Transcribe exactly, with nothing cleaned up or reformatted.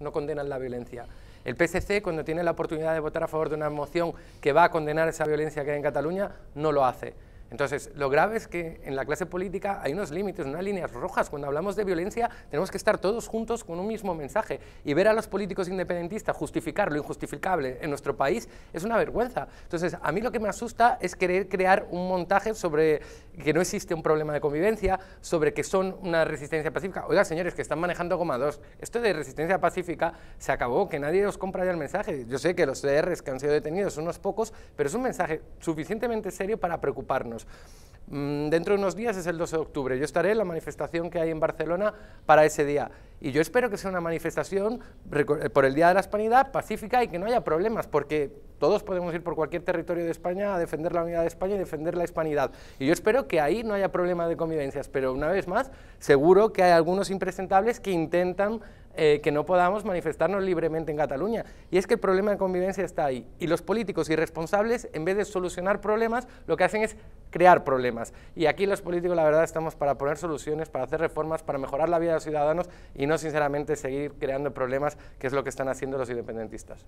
No condenan la violencia. El P S C, cuando tiene la oportunidad de votar a favor de una moción que va a condenar esa violencia que hay en Cataluña, no lo hace. Entonces, lo grave es que en la clase política hay unos límites, unas líneas rojas. Cuando hablamos de violencia, tenemos que estar todos juntos con un mismo mensaje. Y ver a los políticos independentistas justificar lo injustificable en nuestro país es una vergüenza. Entonces, a mí lo que me asusta es querer crear un montaje sobre que no existe un problema de convivencia, sobre que son una resistencia pacífica. Oiga, señores, que están manejando goma dos. Esto de resistencia pacífica se acabó, que nadie os compra ya el mensaje. Yo sé que los C Rs que han sido detenidos son unos pocos, pero es un mensaje suficientemente serio para preocuparnos. Dentro de unos días es el doce de octubre, yo estaré en la manifestación que hay en Barcelona para ese día y yo espero que sea una manifestación por el Día de la Hispanidad pacífica y que no haya problemas, porque todos podemos ir por cualquier territorio de España a defender la unidad de España y defender la hispanidad, y yo espero que ahí no haya problema de convivencias, pero una vez más seguro que hay algunos impresentables que intentan Eh, que no podamos manifestarnos libremente en Cataluña. Y es que el problema de convivencia está ahí. Y los políticos irresponsables, en vez de solucionar problemas, lo que hacen es crear problemas. Y aquí los políticos, la verdad, estamos para poner soluciones, para hacer reformas, para mejorar la vida de los ciudadanos y no, sinceramente, seguir creando problemas, que es lo que están haciendo los independentistas.